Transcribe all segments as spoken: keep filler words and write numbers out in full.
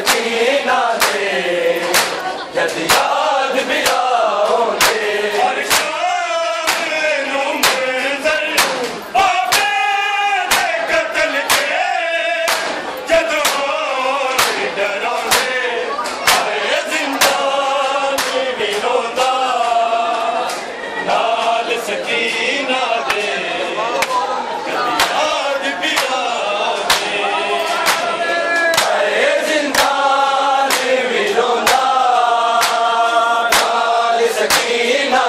सकीना दे जद याद भी आओगे और शाम मंज़र आवे दे कत्ल के जद और डरा दे आए जिंदगी विनोदा नाल सकीना दे सकीना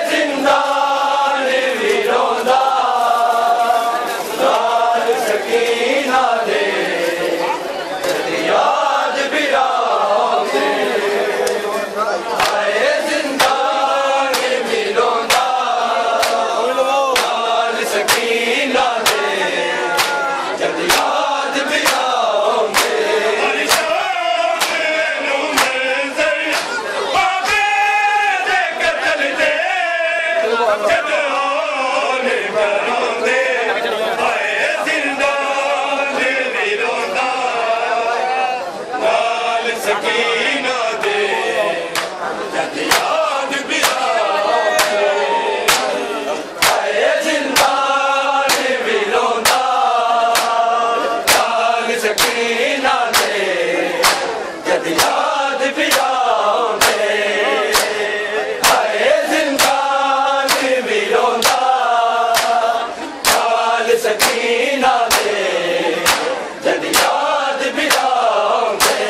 दे जब याद भी आओगे।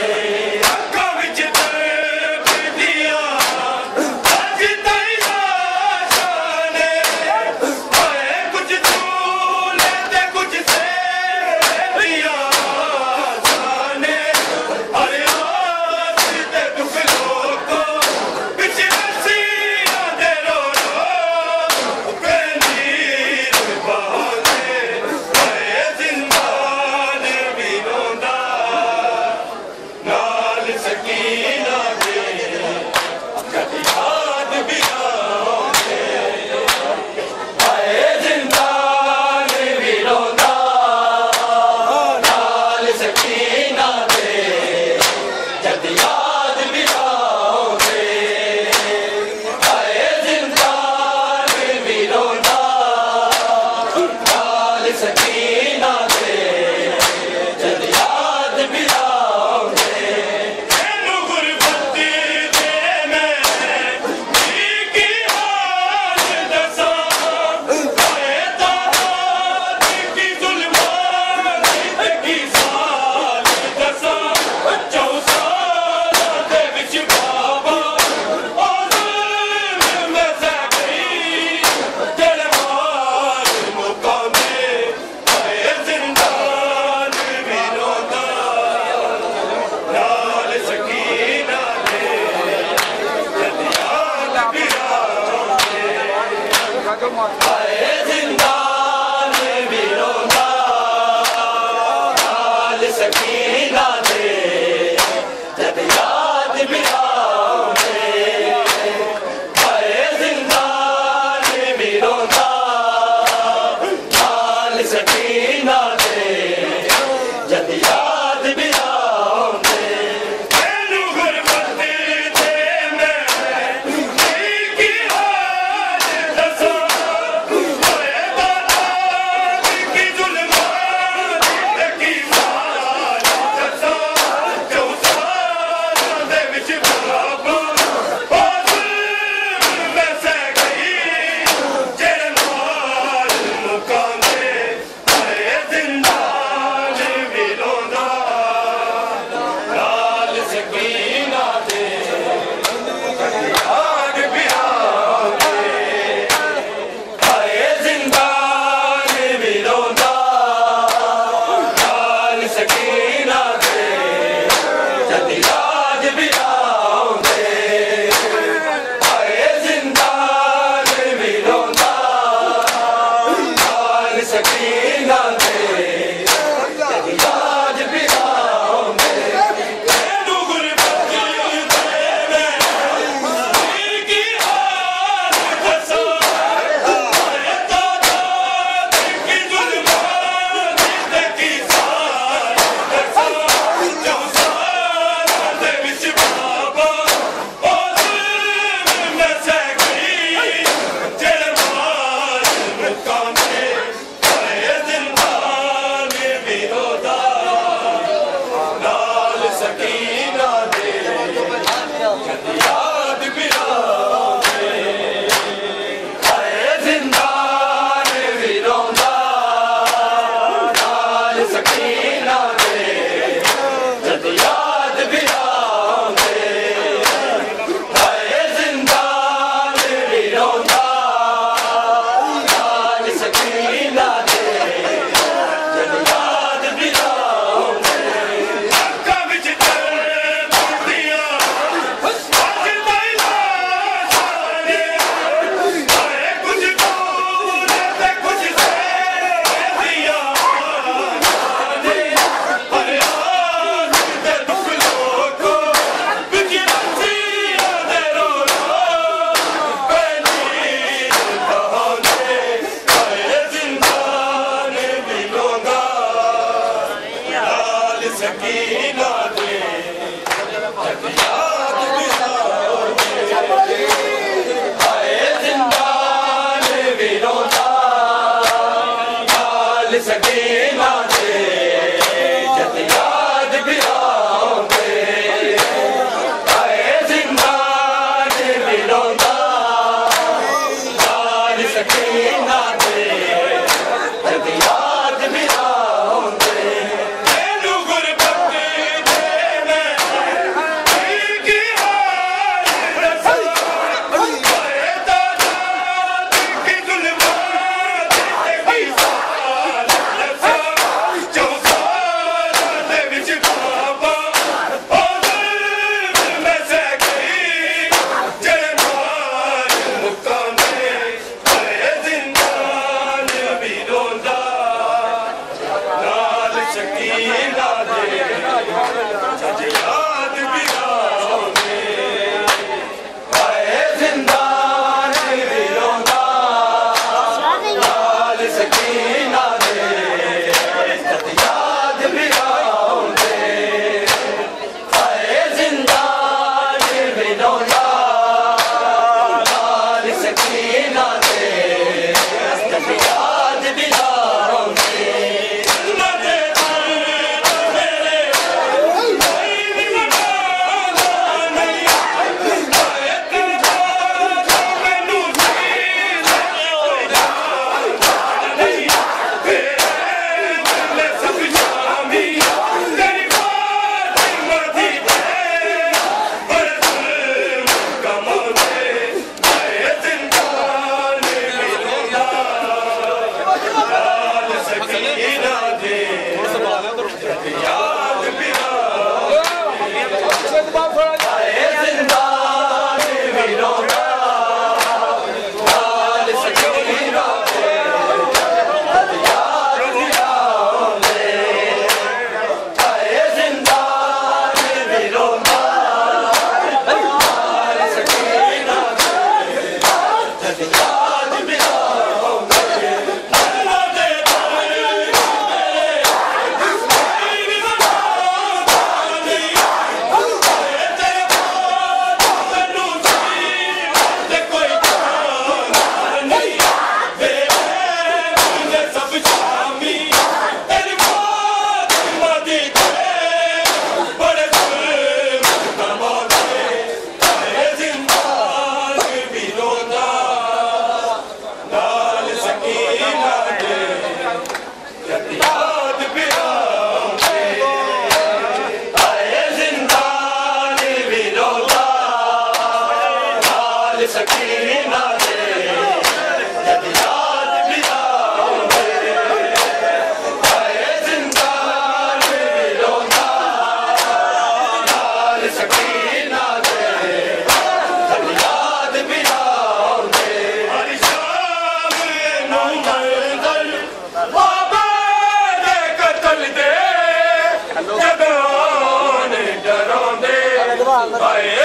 Bye.